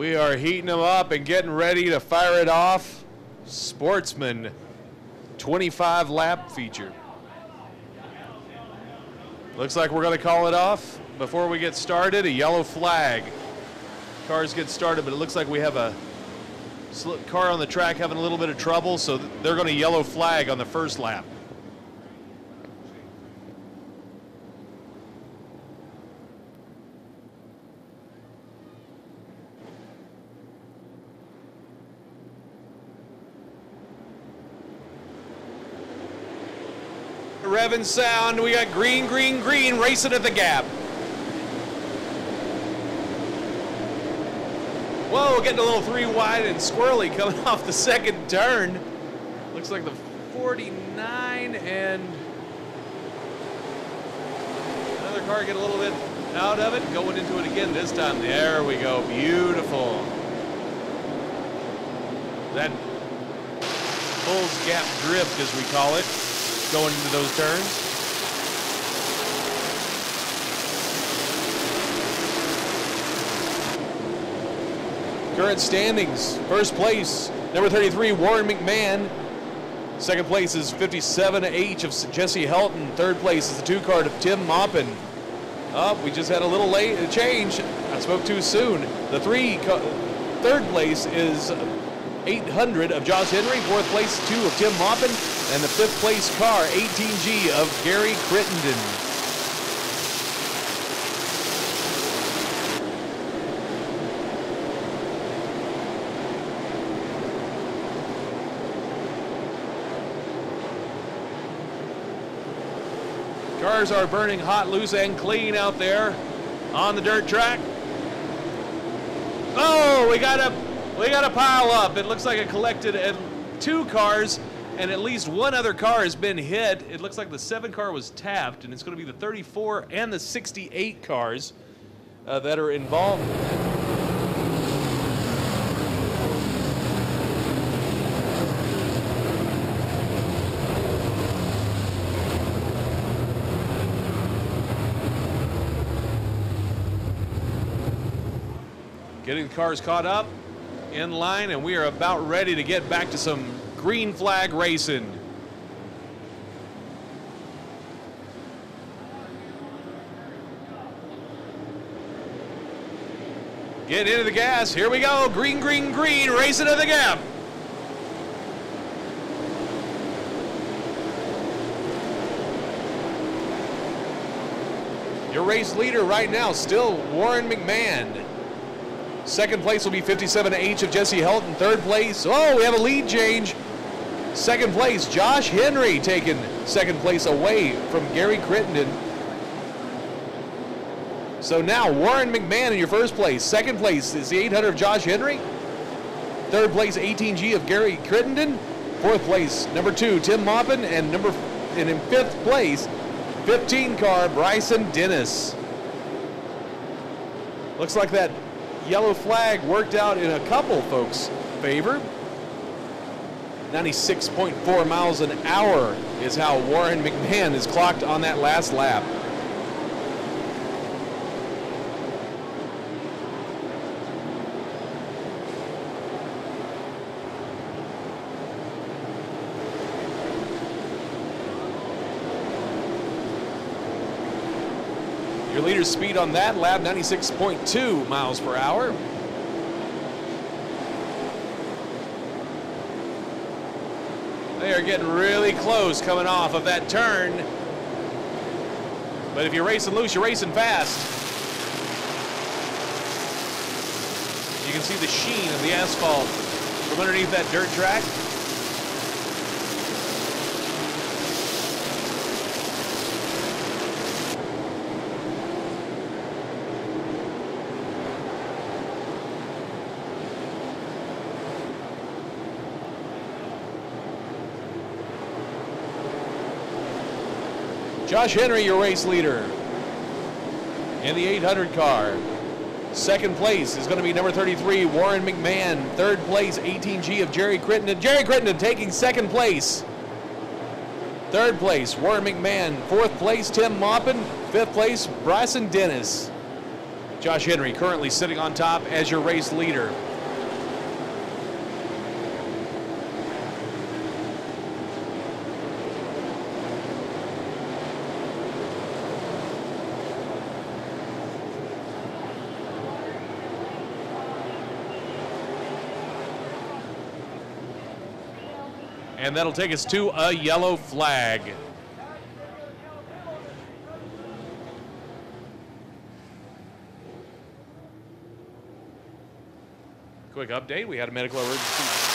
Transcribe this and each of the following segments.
We are heating them up and getting ready to fire it off. Sportsman 25 lap feature. Looks like we're going to call it off. Before we get started, a yellow flag. Cars get started, but it looks like we have a car on the track having a little bit of trouble, so they're going to yellow flag on the first lap. Revving sound, we got green, green, green racing at the gap. Whoa, getting a little three wide and squirrely coming off the second turn. Looks like the 49 and another car get a little bit out of it, going into it again this time. There we go, beautiful. That bull's gap drift, as we call it, going into those turns. Current standings, first place, number 33, Warren McMahon. Second place is 57H of Jesse Helton. Third place is the 2 card of Tim Maupin. Oh, we just had a little late a change. I spoke too soon. The third place is 800 of Josh Henry. Fourth place, 2 of Tim Maupin. And the fifth place car, 18G of Gary Crittenden. Cars are burning hot, loose, and clean out there on the dirt track. Oh, we got a pile up. It looks like it collected 2 cars, and at least one other car has been hit. It looks like the 7 car was tapped, and it's going to be the 34 and the 68 cars that are involved in that. Getting the cars caught up, in line, and we are about ready to get back to some green flag racing. Get into the gas, here we go, green, green, green, racing to the gap. Your race leader right now, still Warren McMahon. Second place will be 57H of Jesse Helton. Third place, oh, we have a lead change. Second place, Josh Henry taking second place away from Gary Crittenden. So now Warren McMahon in your first place. Second place is the 800 of Josh Henry. Third place, 18G of Gary Crittenden. Fourth place, number 2, Tim Maupin. And in fifth place, 15 car, Bryson Dennis. Looks like that yellow flag worked out in a couple folks' favor. 96.4 miles an hour is how Warren McMahon is clocked on that last lap. Your leader's speed on that lap, 96.2 miles per hour. They are getting really close coming off of that turn. But if you're racing loose, you're racing fast. You can see the sheen of the asphalt from underneath that dirt track. Josh Henry, your race leader in the 800 car. Second place is going to be number 33, Warren McMahon. Third place, 18G of Jerry Crittenden. Jerry Crittenden taking second place. Third place, Warren McMahon. Fourth place, Tim Maupin. Fifth place, Bryson Dennis. Josh Henry currently sitting on top as your race leader. And that'll take us to a yellow flag. Quick update, we had a medical emergency.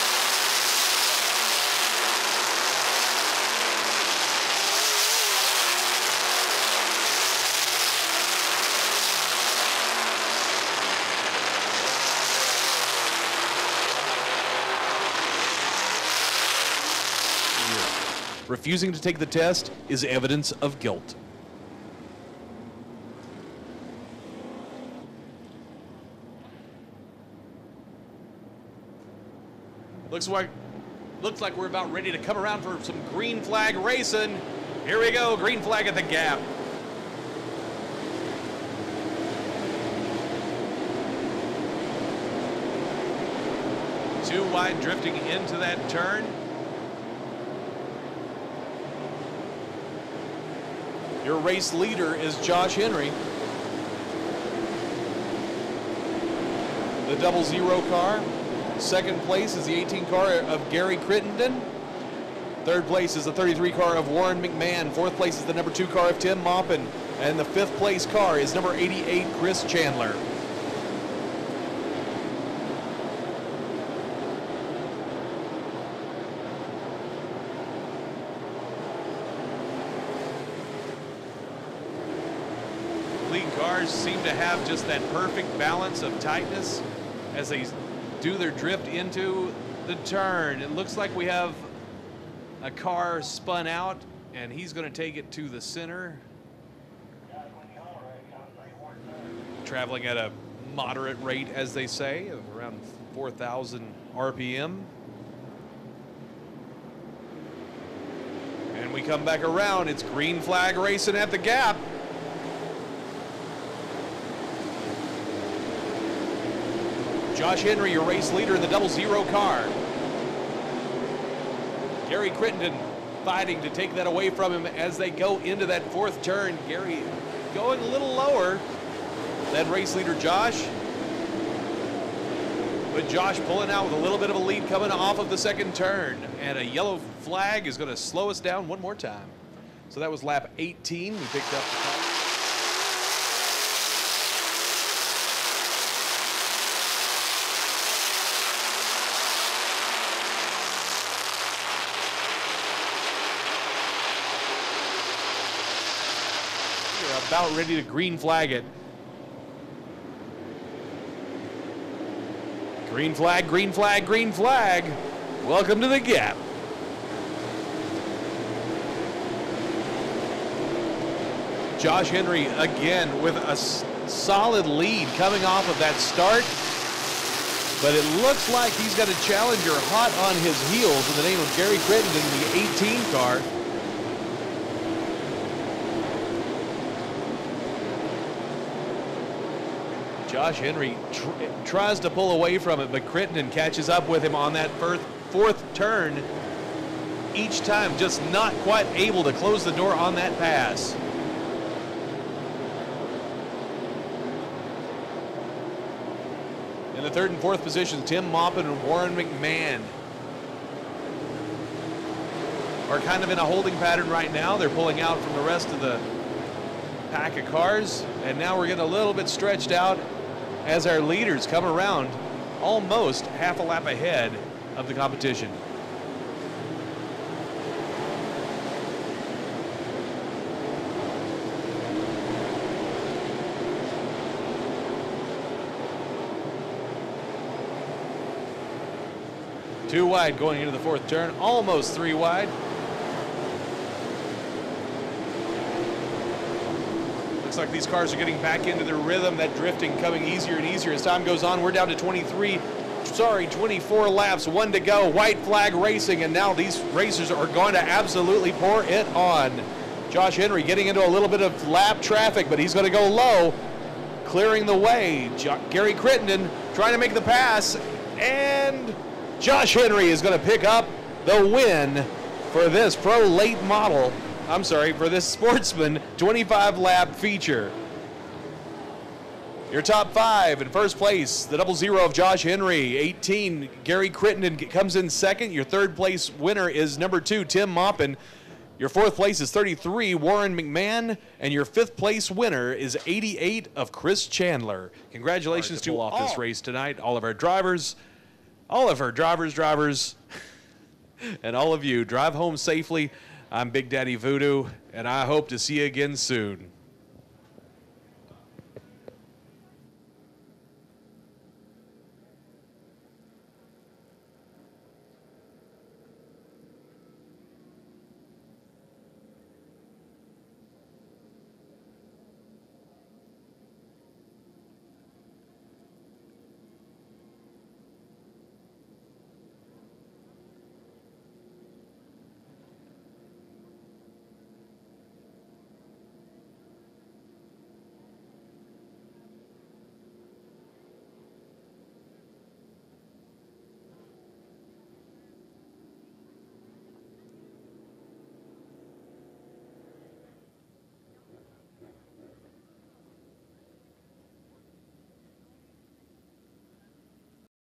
Refusing to take the test is evidence of guilt. Looks like we're about ready to come around for some green flag racing. Here we go, green flag at the gap. Too wide drifting into that turn. Your race leader is Josh Henry. The 00 car. Second place is the 18 car of Gary Crittenden. Third place is the 33 car of Warren McMahon. Fourth place is the number 2 car of Tim Maupin. And the 5th place car is number 88, Chris Chandler. Cars seem to have just that perfect balance of tightness as they do their drift into the turn. It looks like we have a car spun out, and he's going to take it to the center. Traveling at a moderate rate, as they say, of around 4,000 RPM. And we come back around. It's green flag racing at the gap. Josh Henry, your race leader in the 00 car. Gary Crittenden fighting to take that away from him as they go into that 4th turn. Gary going a little lower than race leader Josh. But Josh pulling out with a little bit of a lead coming off of the 2nd turn. And a yellow flag is going to slow us down one more time. So that was lap 18. We picked up the car. About ready to green flag it. Green flag, green flag, green flag. Welcome to the gap. Josh Henry again with a solid lead coming off of that start. But it looks like he's got a challenger hot on his heels in the name of Gary Crittenden, the 18 car. Josh Henry tries to pull away from it, but Crittenden catches up with him on that 4th turn. Each time, just not quite able to close the door on that pass. In the 3rd and 4th positions, Tim Maupin and Warren McMahon are kind of in a holding pattern right now. They're pulling out from the rest of the pack of cars, and now we're getting a little bit stretched out as our leaders come around almost half a lap ahead of the competition. Two wide going into the 4th turn, almost 3 wide. Looks like these cars are getting back into their rhythm, that drifting coming easier and easier as time goes on. We're down to 24 laps, 1 to go. White flag racing, and now these racers are going to absolutely pour it on. Josh Henry getting into a little bit of lap traffic, but he's going to go low. clearing the way. Gary Crittenden trying to make the pass, and Josh Henry is going to pick up the win for this Sportsman 25-lap feature. Your top five: in first place, the 00 of Josh Henry, 18, Gary Crittenden comes in second. Your third place winner is number 2, Tim Maupin. Your fourth place is 33, Warren McMahon. And your fifth place winner is 88 of Chris Chandler. Congratulations to all this race tonight, all of our drivers, and all of you. Drive home safely. I'm Big Daddy Voodoo, and I hope to see you again soon.